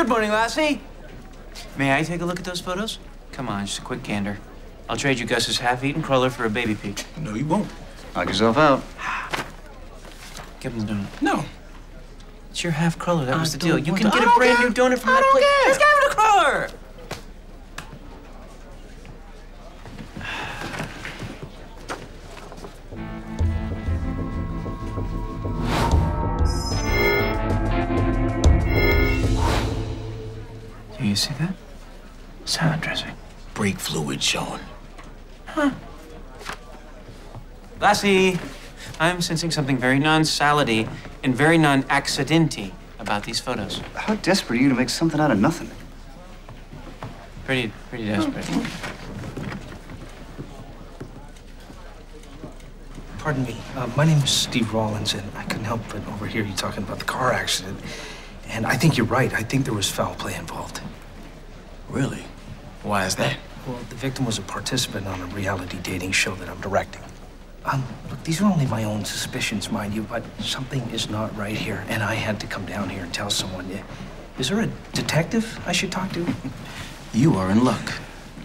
Good morning, Lassie. May I take a look at those photos? Come on, just a quick gander. I'll trade you Gus's half-eaten cruller for a baby peek. No, you won't. Knock yourself out. Give him the donut. No. It's your half cruller. That was the deal. You can get a brand new donut from that place. Let's give him the cruller. Do you see that? Salad dressing. Brake fluid showing. Huh. Lassie, I'm sensing something very non-salady and very non-accidenty about these photos. How desperate are you to make something out of nothing? Pretty desperate. Pardon me, my name is Steve Rollins, and I couldn't help but overhear you talking about the car accident. And I think you're right. I think there was foul play involved. Really? Why is that? Well, the victim was a participant on a reality dating show that I'm directing. Look, these are only my own suspicions, mind you, but something is not right here, and I had to come down here and tell someone. Is there a detective I should talk to? You are in luck.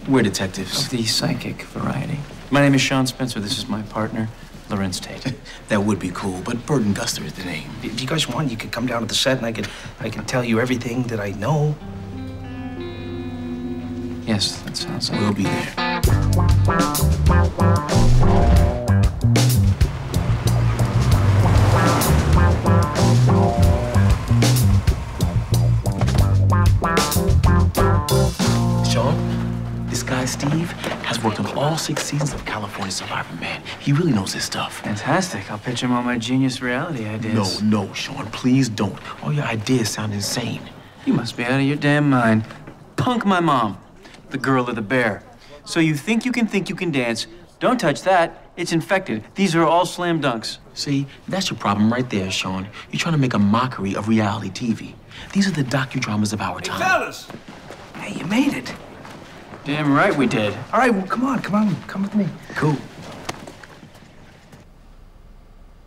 We're detectives. Of the psychic variety. My name is Shawn Spencer. This is my partner, Lorenz Tate. That would be cool, but Burton Guster is the name. If you guys want, you could come down to the set, and I could tell you everything that I know. Yes, that sounds like... We'll be there. Shawn, this guy Steve has worked on all 6 seasons of California Survivor Man. He really knows his stuff. Fantastic. I'll pitch him on my genius reality ideas. No, Shawn, please don't. All your ideas sound insane. You must be out of your damn mind. Punk my mom, the girl of the bear. So you think you can dance. Don't touch that. It's infected. These are all slam dunks. See, that's your problem right there, Shawn. You're trying to make a mockery of reality TV. These are the docudramas of our time. Hey, fellas! Hey, you made it. Damn right we did. All right, well, come on. Come with me. Cool.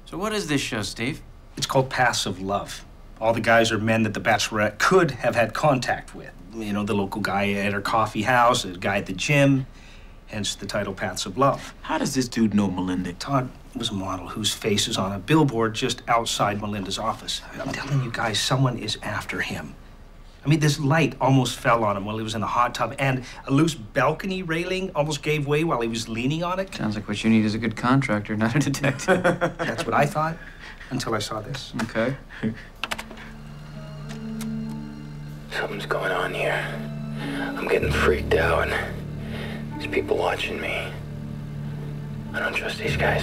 So what is this show, Steve? It's called Paths of Love. All the guys are men that the Bachelorette could have had contact with. You know, the local guy at her coffee house, the guy at the gym. Hence the title, Paths of Love. How does this dude know Melinda? Todd was a model whose face is on a billboard just outside Melinda's office. I'm telling you guys, someone is after him. I mean, this light almost fell on him while he was in the hot tub, and a loose balcony railing almost gave way while he was leaning on it. Sounds like what you need is a good contractor, not a detective. That's what I thought until I saw this. Okay. Something's going on here. I'm getting freaked out. There's people watching me. I don't trust these guys.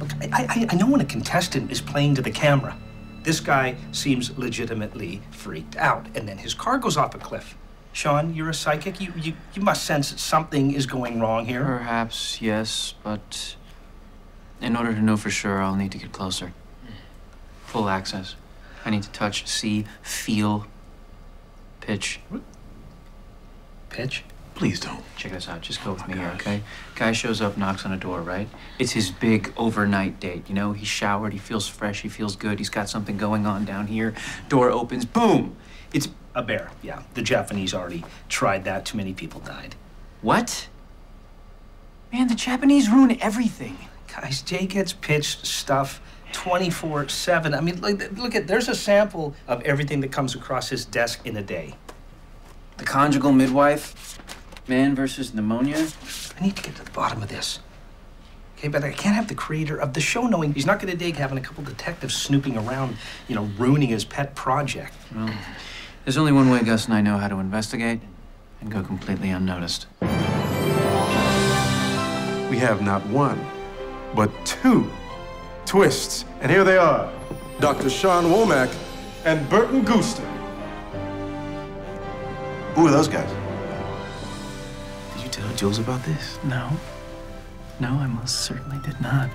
Look, I know when a contestant is playing to the camera. This guy seems legitimately freaked out, and then his car goes off a cliff. Shawn, you're a psychic. You must sense that something is going wrong here. Perhaps, yes, but in order to know for sure, I'll need to get closer. Full access. I need to touch, see, feel, pitch. What? Pitch? Please don't. Check this out. Just go with me here, okay? Guy shows up, knocks on a door, right? It's his big overnight date, you know? He's showered, he feels fresh, he feels good, he's got something going on down here. Door opens, boom! It's a bear, yeah. The Japanese already tried that. Too many people died. What? Man, the Japanese ruin everything. Guys, Jay gets pitched stuff 24/7. I mean, look at, there's a sample of everything that comes across his desk in a day. The conjugal midwife, man versus pneumonia. I need to get to the bottom of this. Okay, but I can't have the creator of the show knowing he's not gonna dig having a couple detectives snooping around, you know, ruining his pet project. Well, there's only one way Gus and I know how to investigate and go completely unnoticed. We have not one, but 2 twists. And here they are, Dr. Shawn Womack and Burton Guster. Who are those guys? Did you tell Jules about this? No. No, I most certainly did not.